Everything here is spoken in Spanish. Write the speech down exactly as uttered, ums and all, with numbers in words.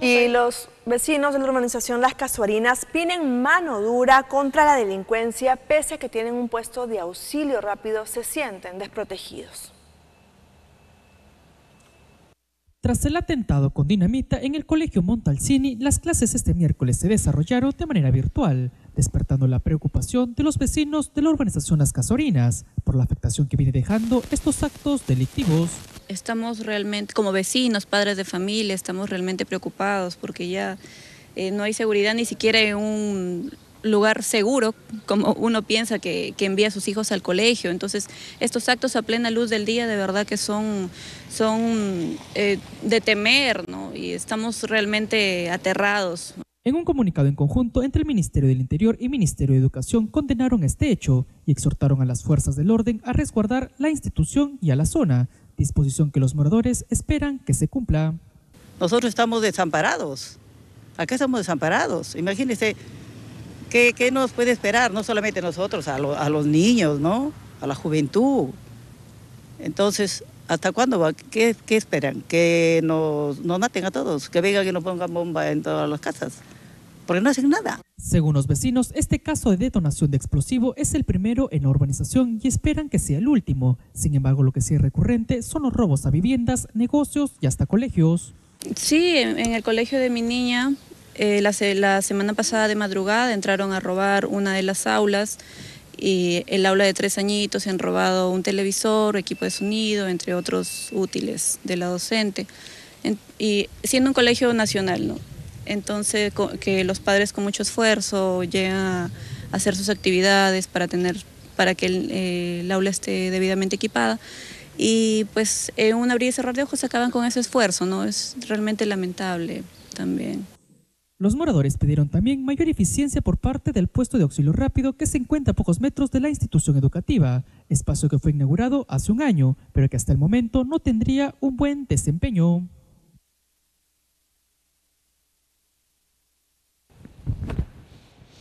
Y los vecinos de la urbanización Las Casuarinas piden mano dura contra la delincuencia, pese a que tienen un puesto de auxilio rápido, se sienten desprotegidos. Tras el atentado con dinamita en el colegio Montalcini, las clases este miércoles se desarrollaron de manera virtual, despertando la preocupación de los vecinos de la urbanización Las Casuarinas por la afectación que viene dejando estos actos delictivos. Estamos realmente, como vecinos, padres de familia, estamos realmente preocupados porque ya eh, no hay seguridad ni siquiera en un lugar seguro, como uno piensa que, que envía a sus hijos al colegio. Entonces, estos actos a plena luz del día de verdad que son, son eh, de temer, ¿no? Y estamos realmente aterrados. En un comunicado en conjunto entre el Ministerio del Interior y Ministerio de Educación condenaron este hecho y exhortaron a las fuerzas del orden a resguardar la institución y a la zona, disposición que los moradores esperan que se cumpla. Nosotros estamos desamparados, acá estamos desamparados, imagínense, ¿qué, qué nos puede esperar? No solamente nosotros, a, lo, a los niños, ¿no? A la juventud. Entonces, ¿hasta cuándo va? ¿Qué, qué esperan? Que nos, nos maten a todos, que vengan y nos pongan bomba en todas las casas, porque no hacen nada. Según los vecinos, este caso de detonación de explosivo es el primero en la urbanización y esperan que sea el último. Sin embargo, lo que sí es recurrente son los robos a viviendas, negocios y hasta colegios. Sí, en el colegio de mi niña, eh, la, la semana pasada de madrugada entraron a robar una de las aulas, y el aula de tres añitos, han robado un televisor, equipo de sonido, entre otros útiles de la docente, en, y siendo un colegio nacional, ¿no? Entonces, que los padres con mucho esfuerzo llegan a hacer sus actividades para tener, para que el, eh, el aula esté debidamente equipada. Y pues en un abrir y cerrar de ojos acaban con ese esfuerzo, ¿no? Es realmente lamentable también. Los moradores pidieron también mayor eficiencia por parte del puesto de auxilio rápido que se encuentra a pocos metros de la institución educativa, espacio que fue inaugurado hace un año, pero que hasta el momento no tendría un buen desempeño.